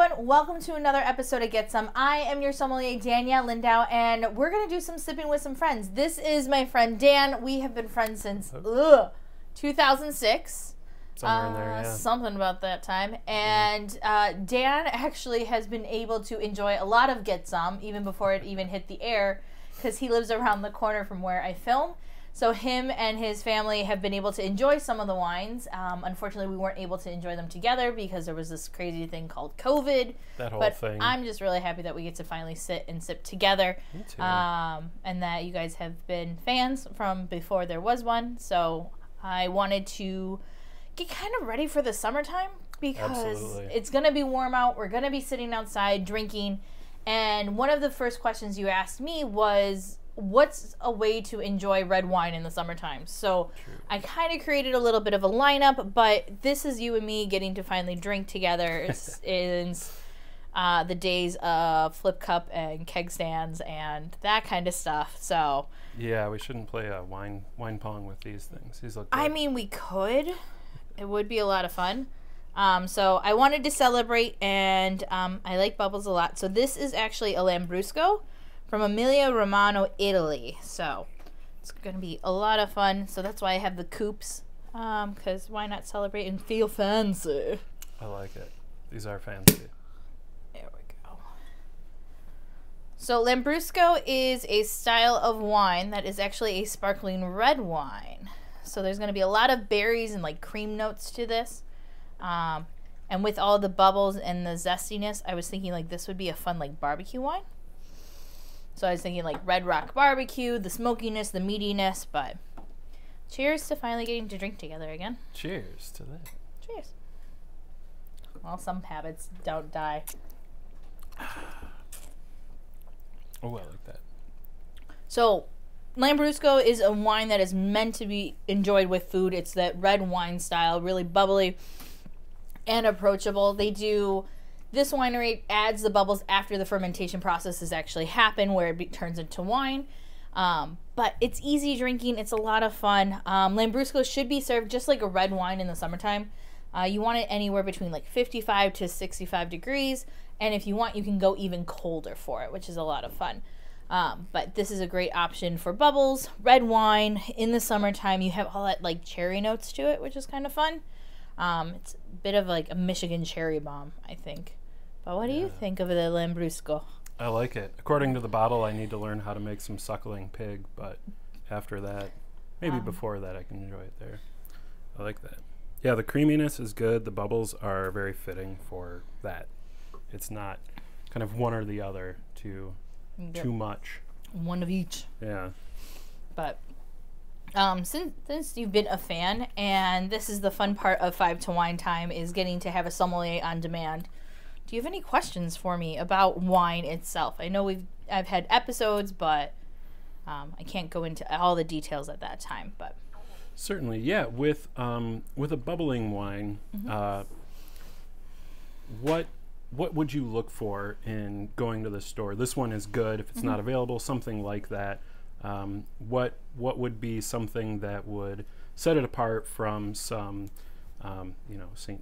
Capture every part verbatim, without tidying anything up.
everyone, welcome to another episode of Get Some. I am your sommelier, Danielle Lindow, and we're going to do some sipping with some friends. This is my friend Dan. We have been friends since ugh, two thousand six. Somewhere uh, in there, yeah. Something about that time. And uh, Dan actually has been able to enjoy a lot of Get Some, even before it even hit the air, because he lives around the corner from where I film. So him and his family have been able to enjoy some of the wines. Um, unfortunately, we weren't able to enjoy them together because there was this crazy thing called COVID. That whole but thing. But I'm just really happy that we get to finally sit and sip together. Me too. Um, and that you guys have been fans from before there was one. So I wanted to get kind of ready for the summertime because Absolutely. It's going to be warm out. We're going to be sitting outside drinking. And one of the first questions you asked me was, what's a way to enjoy red wine in the summertime? So True. I kind of created a little bit of a lineup, but this is you and me getting to finally drink together in uh, the days of flip cup and keg stands and that kind of stuff. So yeah, we shouldn't play a wine wine pong with these things. These look I mean, we could. It would be a lot of fun. Um, so I wanted to celebrate, and um, I like bubbles a lot. So this is actually a Lambrusco from Emilia Romano, Italy. So it's going to be a lot of fun. So that's why I have the coupes, um, because why not celebrate and feel fancy? I like it. These are fancy. There we go. So Lambrusco is a style of wine that is actually a sparkling red wine. So there's going to be a lot of berries and like cream notes to this. Um, and with all the bubbles and the zestiness, I was thinking like this would be a fun like barbecue wine. So I was thinking like Red Rock Barbecue, the smokiness, the meatiness, but cheers to finally getting to drink together again. Cheers to that. Cheers. Well, some habits don't die. Oh, I like that. So Lambrusco is a wine that is meant to be enjoyed with food. It's that red wine style, really bubbly and approachable. They do... This winery adds the bubbles after the fermentation process has actually happened, where it be, turns into wine. Um, but it's easy drinking. It's a lot of fun. Um, Lambrusco should be served just like a red wine in the summertime. Uh, you want it anywhere between like fifty-five to sixty-five degrees. And if you want, you can go even colder for it, which is a lot of fun. Um, but this is a great option for bubbles, red wine. In the summertime, you have all that like cherry notes to it, which is kind of fun. Um, it's a bit of like a Michigan cherry bomb, I think. But what do yeah. you think of the Lambrusco? I like it. According to the bottle, I need to learn how to make some suckling pig, but after that, maybe um, before that, I can enjoy it there. I like that. Yeah, the creaminess is good. The bubbles are very fitting for that. It's not kind of one or the other too, too much. One of each. Yeah. But um, since, since you've been a fan, and this is the fun part of five to Wine Time, is getting to have a sommelier on demand. Do you have any questions for me about wine itself? I know we've I've had episodes, but um, I can't go into all the details at that time. But certainly, yeah. With um, with a bubbling wine, mm-hmm. uh, what what would you look for in going to the store? This one is good. If it's mm-hmm. not available, something like that. Um, what what would be something that would set it apart from some, um, you know, Saint,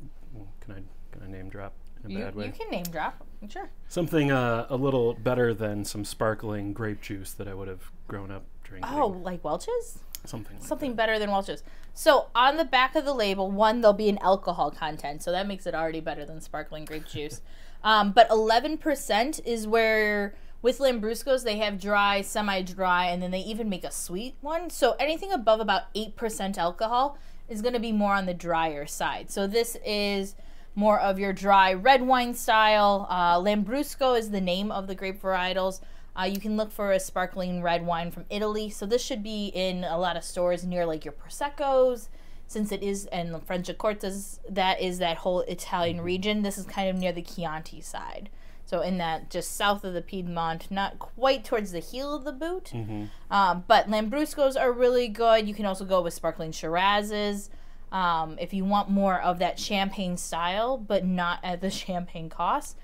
can I can I name drop? In a bad way. You can name drop, sure. Something uh, a little better than some sparkling grape juice that I would have grown up drinking. Oh, like Welch's? Something like Something that. better than Welch's. So on the back of the label, one, there'll be an alcohol content, so that makes it already better than sparkling grape juice. um, but eleven percent is where, with Lambruscos, they have dry, semi-dry, and then they even make a sweet one. So anything above about eight percent alcohol is going to be more on the drier side. So this is... more of your dry red wine style. Uh, Lambrusco is the name of the grape varietals. Uh, you can look for a sparkling red wine from Italy. So this should be in a lot of stores near like your Proseccos, since it is, and Franciacortas, that is that whole Italian region. This is kind of near the Chianti side. So in that, just south of the Piedmont, not quite towards the heel of the boot. Mm-hmm. um, but Lambruscos are really good. You can also go with sparkling Shirazes. Um, if you want more of that champagne style, but not at the champagne cost,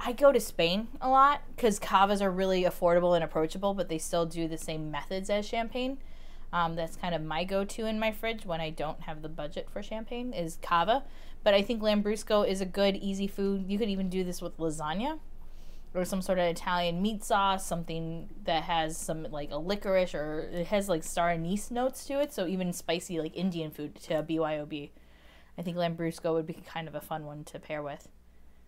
I go to Spain a lot because cavas are really affordable and approachable, but they still do the same methods as champagne. Um, that's kind of my go-to in my fridge when I don't have the budget for champagne is cava, But I think Lambrusco is a good, easy food. You could even do this with lasagna or some sort of Italian meat sauce, something that has some, like, a licorice, or it has, like, star anise notes to it. So even spicy, like, Indian food to B Y O B. I think Lambrusco would be kind of a fun one to pair with.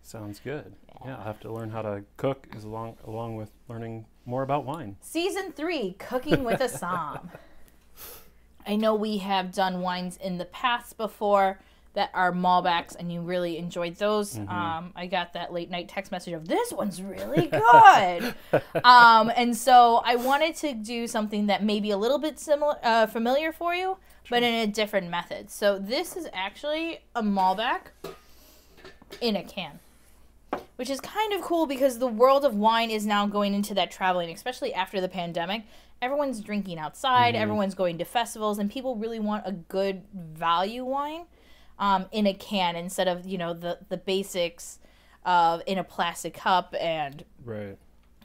Sounds good. Yeah, yeah, I'll have to learn how to cook as along, along with learning more about wine. Season three, Cooking with a Somm. I know we have done wines in the past before that are Malbecs, and you really enjoyed those. Mm-hmm. um, I got that late night text message of, this one's really good. um, and so I wanted to do something that may be a little bit similar, uh, familiar for you, True. but in a different method. So this is actually a Malbec in a can, which is kind of cool because the world of wine is now going into that traveling, especially after the pandemic. Everyone's drinking outside, mm-hmm. everyone's going to festivals, and people really want a good value wine. Um, in a can instead of, you know, the, the basics of in a plastic cup and right.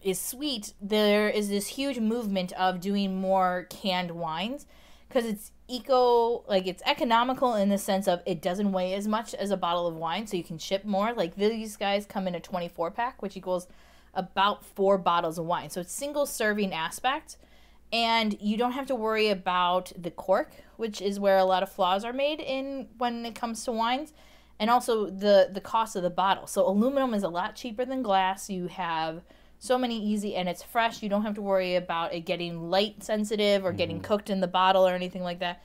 is sweet. There is this huge movement of doing more canned wines because it's eco, like it's economical in the sense of it doesn't weigh as much as a bottle of wine, so you can ship more. Like these guys come in a twenty-four pack, which equals about four bottles of wine. So it's single serving aspect. And you don't have to worry about the cork, which is where a lot of flaws are made in when it comes to wines, and also the, the cost of the bottle. So aluminum is a lot cheaper than glass. You have so many easy, and it's fresh. You don't have to worry about it getting light sensitive or getting mm-hmm. cooked in the bottle or anything like that.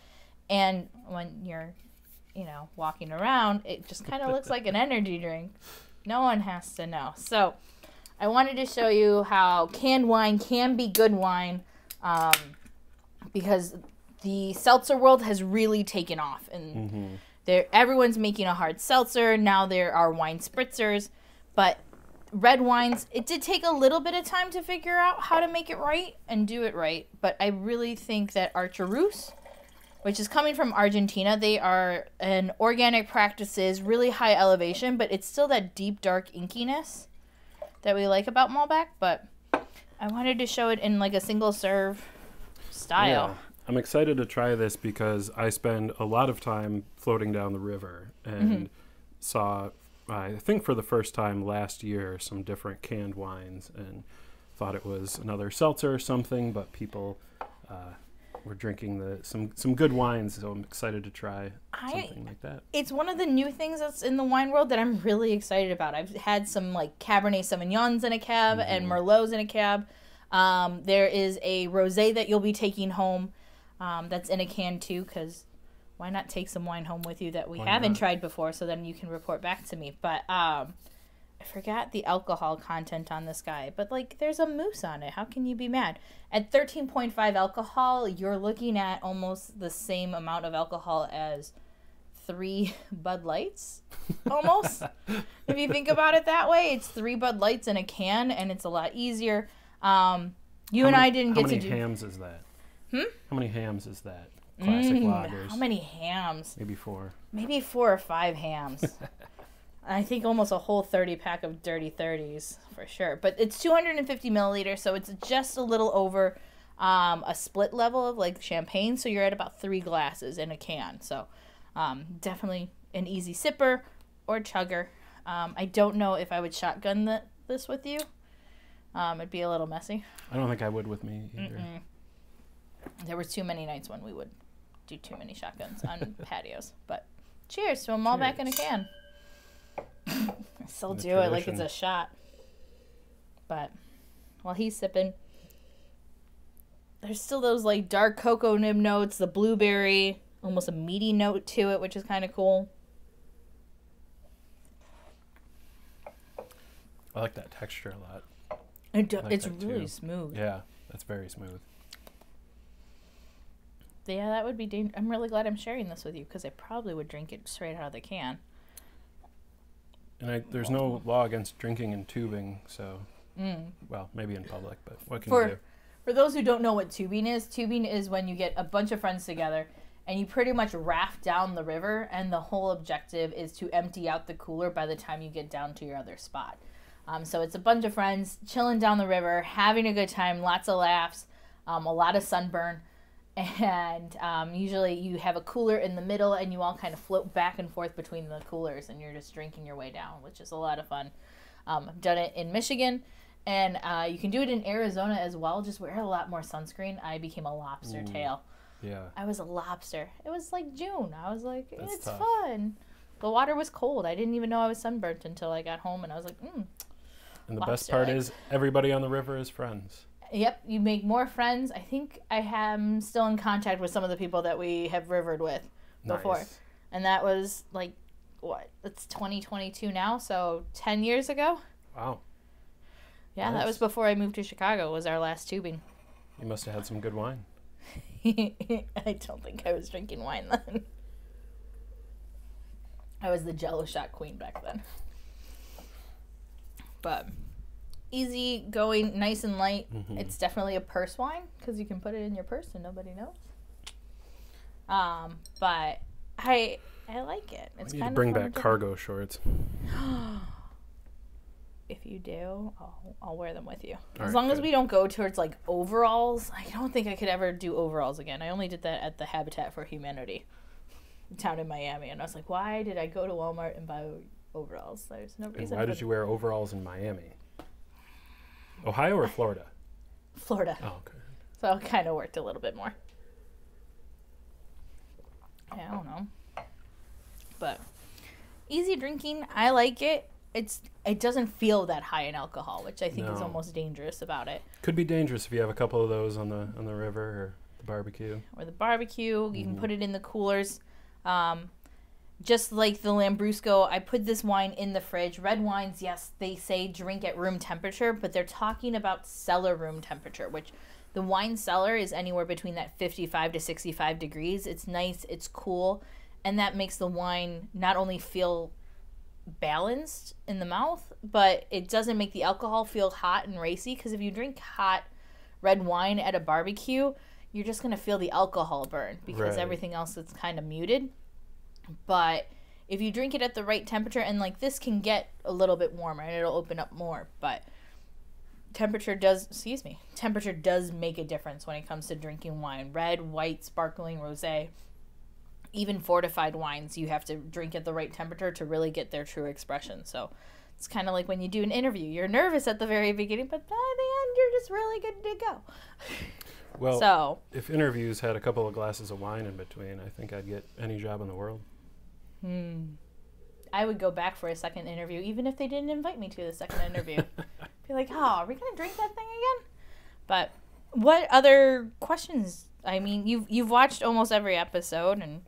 And when you're, you know, walking around, it just kind of looks like an energy drink. No one has to know. So I wanted to show you how canned wine can be good wine. Um, because the seltzer world has really taken off, and mm-hmm. there everyone's making a hard seltzer now. There are wine spritzers, but red wines, it did take a little bit of time to figure out how to make it right and do it right. But I really think that Archer Roose, which is coming from Argentina, they are an organic practices, really high elevation, but it's still that deep dark inkiness that we like about Malbec, but. I wanted to show it in like a single serve style. Yeah. I'm excited to try this because I spend a lot of time floating down the river and mm-hmm. saw, I think for the first time last year, some different canned wines and thought it was another seltzer or something, but people uh, were drinking the some, some good wines, so I'm excited to try I, something like that. It's one of the new things that's in the wine world that I'm really excited about. I've had some like Cabernet Sauvignons in a cab mm-hmm. and Merlots in a cab. Um, there is a rosé that you'll be taking home um, that's in a can too, because why not take some wine home with you that we why haven't not? tried before, so then you can report back to me. But um, I forgot the alcohol content on this guy, but like there's a mousse on it. How can you be mad? At thirteen point five alcohol, you're looking at almost the same amount of alcohol as three Bud Lights, almost. If you think about it that way, it's three Bud Lights in a can, and it's a lot easier. Um, you how and many, I didn't get to do... How many hams is that? Hmm? How many hams is that? Classic mm, lagers. How many hams? Maybe four. Maybe four or five hams. I think almost a whole thirty pack of Dirty thirties for sure. But it's two hundred fifty milliliters, so it's just a little over um, a split level of like champagne. So you're at about three glasses in a can. So um, definitely an easy sipper or chugger. Um, I don't know if I would shotgun the, this with you. Um, it'd be a little messy. I don't think I would with me either. Mm-mm. There were too many nights when we would do too many shotguns on patios. But cheers to a Malbec in a can. I still do it like it's a shot. But while he's sipping, there's still those like dark cocoa nib notes, the blueberry, almost a meaty note to it, which is kind of cool. I like that texture a lot. It do, like it's really too. smooth. Yeah, that's very smooth. Yeah, that would be dangerous. I'm really glad I'm sharing this with you because I probably would drink it straight out of the can. And I, there's no law against drinking and tubing, so, mm. well, maybe in public, but what can for, you do? For those who don't know what tubing is, tubing is when you get a bunch of friends together and you pretty much raft down the river, and the whole objective is to empty out the cooler by the time you get down to your other spot. Um, so it's a bunch of friends chilling down the river, having a good time, lots of laughs, um, a lot of sunburn, And um, usually you have a cooler in the middle and you all kind of float back and forth between the coolers and you're just drinking your way down, which is a lot of fun. Um, I've done it in Michigan, and uh, you can do it in Arizona as well. Just wear a lot more sunscreen. I became a lobster Ooh, tail. Yeah. I was a lobster. It was like June. I was like, That's it's tough. fun. The water was cold. I didn't even know I was sunburnt until I got home, and I was like, mm. And the lobster best part is everybody on the river is friends. Yep, you make more friends. I think I am still in contact with some of the people that we have rivered with before. Nice. And that was like, what, it's twenty twenty-two now, so ten years ago. Wow. Yeah, nice. That was before I moved to Chicago, was our last tubing. You must have had some good wine. I don't think I was drinking wine then. I was the jello shot queen back then. But... easy going, nice and light. Mm-hmm. It's definitely a purse wine because you can put it in your purse and nobody knows. Um, but I I like it. It's we need kind to bring of back to... cargo shorts. If you do, I'll, I'll wear them with you. All as right, long good. as we don't go towards like overalls. I don't think I could ever do overalls again. I only did that at the Habitat for Humanity down in Miami, and I was like, why did I go to Walmart and buy overalls? There's no reason. And why did you wear overalls in Miami? Ohio or Florida? Florida. Oh, okay. So it kind of worked a little bit more. Yeah, I don't know. But easy drinking. I like it. It's It doesn't feel that high in alcohol, which I think no. is almost dangerous about it. Could be dangerous if you have a couple of those on the on the river or the barbecue. Or the barbecue. Mm. You can put it in the coolers. Um, Just like the Lambrusco, I put this wine in the fridge. Red wines, yes, they say drink at room temperature, but they're talking about cellar room temperature, which the wine cellar is anywhere between that fifty-five to sixty-five degrees. It's nice, it's cool, and that makes the wine not only feel balanced in the mouth, but it doesn't make the alcohol feel hot and racy, because if you drink hot red wine at a barbecue, you're just going to feel the alcohol burn because right. everything else is kind of muted. But if you drink it at the right temperature, and like this can get a little bit warmer and it'll open up more, but temperature does, excuse me, temperature does make a difference when it comes to drinking wine. Red, white, sparkling, rosé, even fortified wines, you have to drink at the right temperature to really get their true expression. So it's kind of like when you do an interview, you're nervous at the very beginning, but by the end, you're just really good to go. Well, so, if interviews had a couple of glasses of wine in between, I think I'd get any job in the world. Hmm. I would go back for a second interview, even if they didn't invite me to the second interview. Be like, oh, are we gonna drink that thing again? But what other questions? I mean, you've you've watched almost every episode, and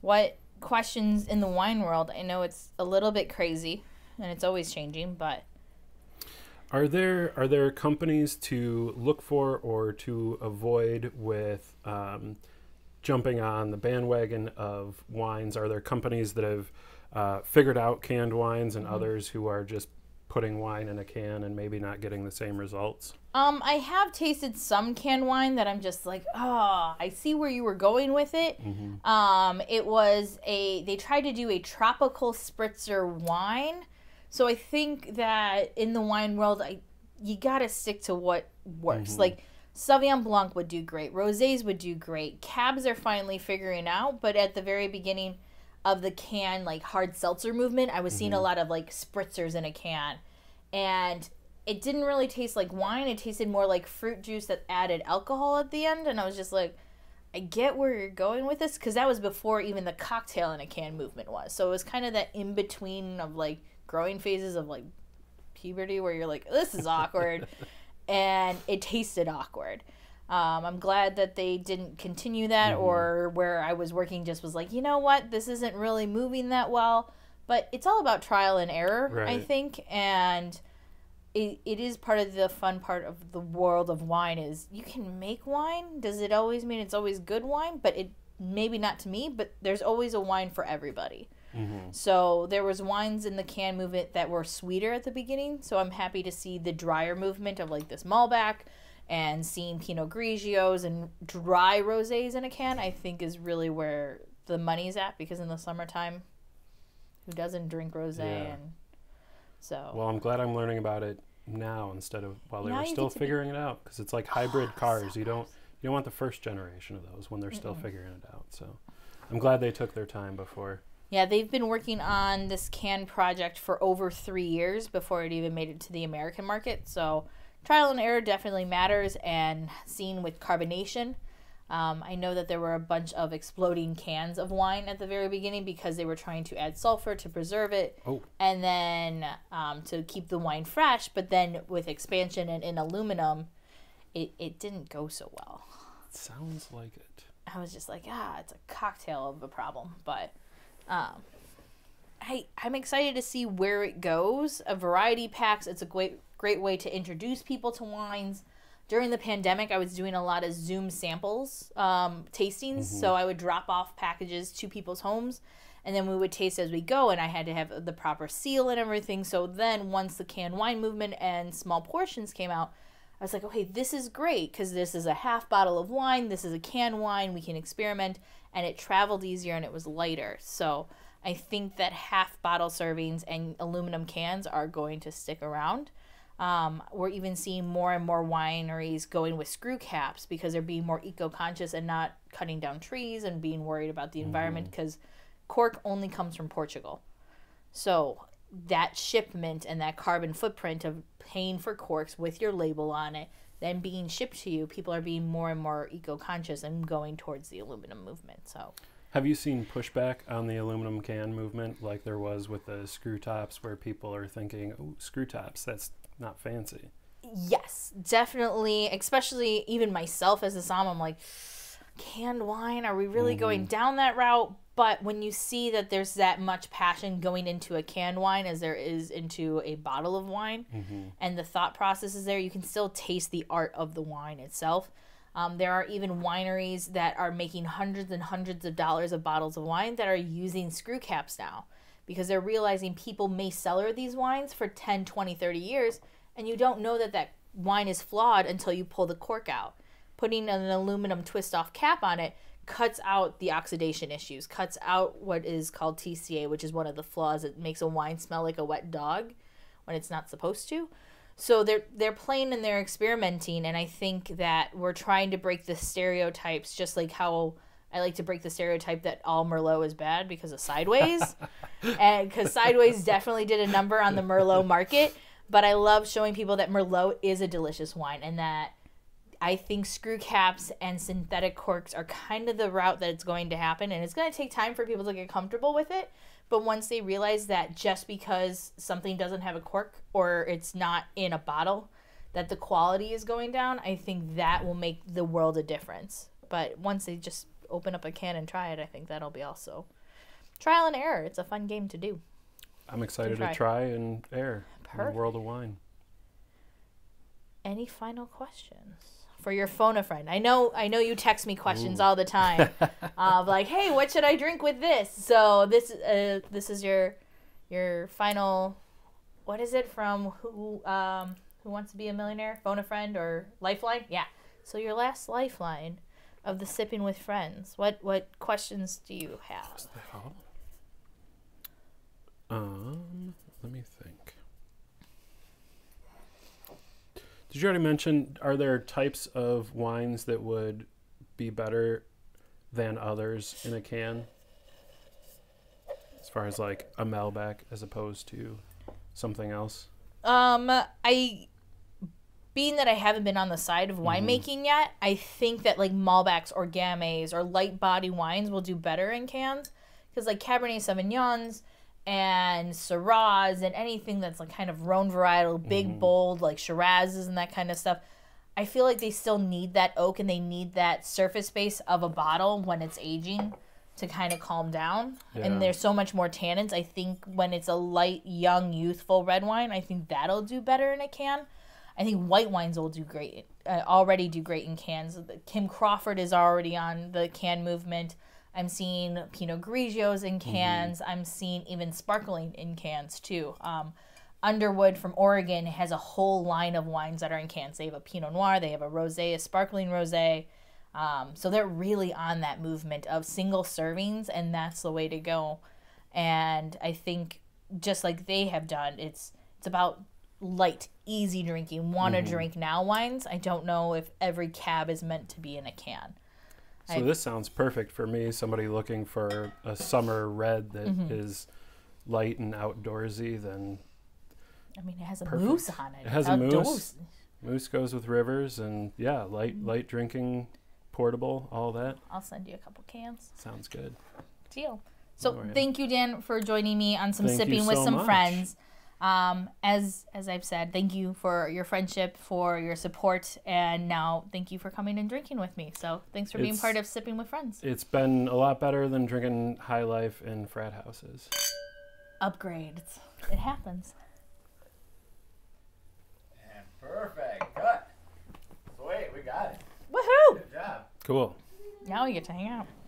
what questions in the wine world? I know it's a little bit crazy, and it's always changing. But are there are there companies to look for or to avoid with? Um, jumping on the bandwagon of wines? Are there companies that have uh, figured out canned wines and mm-hmm. others who are just putting wine in a can and maybe not getting the same results? Um, I have tasted some canned wine that I'm just like, oh, I see where you were going with it. Mm-hmm. Um, it was a, they tried to do a tropical spritzer wine. So I think that in the wine world, I, you gotta stick to what works. Mm-hmm. Like, Sauvignon Blanc would do great. Rosés would do great. Cabs are finally figuring out, but at the very beginning of the can, like, hard seltzer movement, I was mm-hmm. seeing a lot of, like, spritzers in a can. And it didn't really taste like wine. It tasted more like fruit juice that added alcohol at the end. And I was just like, I get where you're going with this. Because that was before even the cocktail in a can movement was. So it was kind of that in-between of, like, growing phases of, like, puberty where you're like, this is awkward. And it tasted awkward. Um, I'm glad that they didn't continue that, mm-hmm. or where I was working just was like, you know what, this isn't really moving that well. But it's all about trial and error, right. I think. And it, it is part of the fun part of the world of wine is you can make wine. Does it always mean it's always good wine? But it maybe not to me, but there's always a wine for everybody. Mm-hmm. So there was wines in the can movement that were sweeter at the beginning. So I'm happy to see the drier movement of like this Malbec and seeing Pinot Grigios and dry rosés in a can, I think is really where the money's at, because in the summertime, who doesn't drink rosé? Yeah. And so, well, I'm glad I'm learning about it now instead of while they now were still figuring be... it out, because it's like hybrid oh, cars. So you don't You don't want the first generation of those when they're Mm-mm. still figuring it out. So I'm glad they took their time before. Yeah, they've been working on this can project for over three years before it even made it to the American market. So trial and error definitely matters, and seen with carbonation. Um, I know that there were a bunch of exploding cans of wine at the very beginning because they were trying to add sulfur to preserve it oh. and then um, to keep the wine fresh. But then with expansion and in aluminum, it, it didn't go so well. Sounds like it. I was just like, ah, it's a cocktail of a problem. But um, I, I'm excited to see where it goes. A variety packs, it's a great, great way to introduce people to wines. During the pandemic, I was doing a lot of Zoom samples, um, tastings. Mm-hmm. So I would drop off packages to people's homes, and then we would taste as we go. And I had to have the proper seal and everything. So then once the canned wine movement and small portions came out, I was like, okay, this is great because this is a half bottle of wine. This is a canned wine. We can experiment. And it traveled easier and it was lighter. So I think that half bottle servings and aluminum cans are going to stick around. Um, we're even seeing more and more wineries going with screw caps because they're being more eco-conscious and not cutting down trees and being worried about the environment, because mm-hmm. cork only comes from Portugal. So that shipment and that carbon footprint of paying for corks with your label on it, then being shipped to you, people are being more and more eco-conscious and going towards the aluminum movement. So, have you seen pushback on the aluminum can movement like there was with the screw tops, where people are thinking, oh, screw tops, that's not fancy? Yes, definitely. Especially even myself as a som, I'm like, canned wine, are we really mm-hmm. going down that route? But when you see that there's that much passion going into a canned wine as there is into a bottle of wine, mm-hmm. and the thought process is there, you can still taste the art of the wine itself. Um, there are even wineries that are making hundreds and hundreds of dollars of bottles of wine that are using screw caps now, because they're realizing people may cellar these wines for ten, twenty, thirty years, and you don't know that that wine is flawed until you pull the cork out. Putting an aluminum twist-off cap on it cuts out the oxidation issues, cuts out what is called T C A, which is one of the flaws that makes a wine smell like a wet dog when it's not supposed to. So they're, they're playing and they're experimenting, and I think that we're trying to break the stereotypes, just like how I like to break the stereotype that all Merlot is bad because of Sideways, and because Sideways definitely did a number on the Merlot market. But I love showing people that Merlot is a delicious wine, and that I think screw caps and synthetic corks are kind of the route that it's going to happen. And it's going to take time for people to get comfortable with it. But once they realize that just because something doesn't have a cork or it's not in a bottle, that the quality is going down, I think that will make the world a difference. But once they just open up a can and try it, I think that'll be also trial and error. It's a fun game to do. I'm excited to try, to try and err in the world of wine. Any final questions for your phone a friend? I know, I know you text me questions Ooh. all the time of like, hey, what should I drink with this? So this, uh, this is your, your final. What is it from who? Um, who Wants to Be a Millionaire? Phone a Friend or Lifeline? Yeah. So your last lifeline of the Sipping with Friends. What what questions do you have? Is that all? Um, let me think. Did you already mention, are there types of wines that would be better than others in a can? As far as like a Malbec as opposed to something else? Um, I... Being that I haven't been on the side of winemaking mm-hmm. yet, I think that like Malbecs or Gamays or light body wines will do better in cans, because like Cabernet Sauvignons and Shiraz and anything that's like kind of Rhone varietal, big, mm-hmm. bold, like Shirazes and that kind of stuff, I feel like they still need that oak and they need that surface space of a bottle when it's aging to kind of calm down. Yeah. And there's so much more tannins. I think when it's a light, young, youthful red wine, I think that'll do better in a can. I think white wines will do great, uh, already do great in cans. Kim Crawford is already on the can movement. I'm seeing Pinot Grigios in cans. Mm-hmm. I'm seeing even sparkling in cans, too. Um, Underwood from Oregon has a whole line of wines that are in cans. They have a Pinot Noir. They have a rosé, a sparkling rosé. Um, so they're really on that movement of single servings, and that's the way to go. And I think just like they have done, it's it's about light, easy drinking, want to mm-hmm. drink now wines. I don't know if every cab is meant to be in a can. So I, this sounds perfect for me, somebody looking for a summer red that mm-hmm. is light and outdoorsy. Then I mean, it has a perfect. moose on it. It has outdoors. a moose. Moose goes with rivers, and yeah, light, mm-hmm. light drinking, portable, all that. I'll send you a couple cans. Sounds good. Deal. So right. thank you, Dan, for joining me on some thank sipping so with some much. friends. Um, as as I've said, thank you for your friendship, for your support, and now thank you for coming and drinking with me. So thanks for it's, being part of Sipping with Friends. It's been a lot better than drinking high life in frat houses. Upgrades. It happens. And perfect cut. Sweet, we got it. Woohoo! Good job. Cool. Now we get to hang out.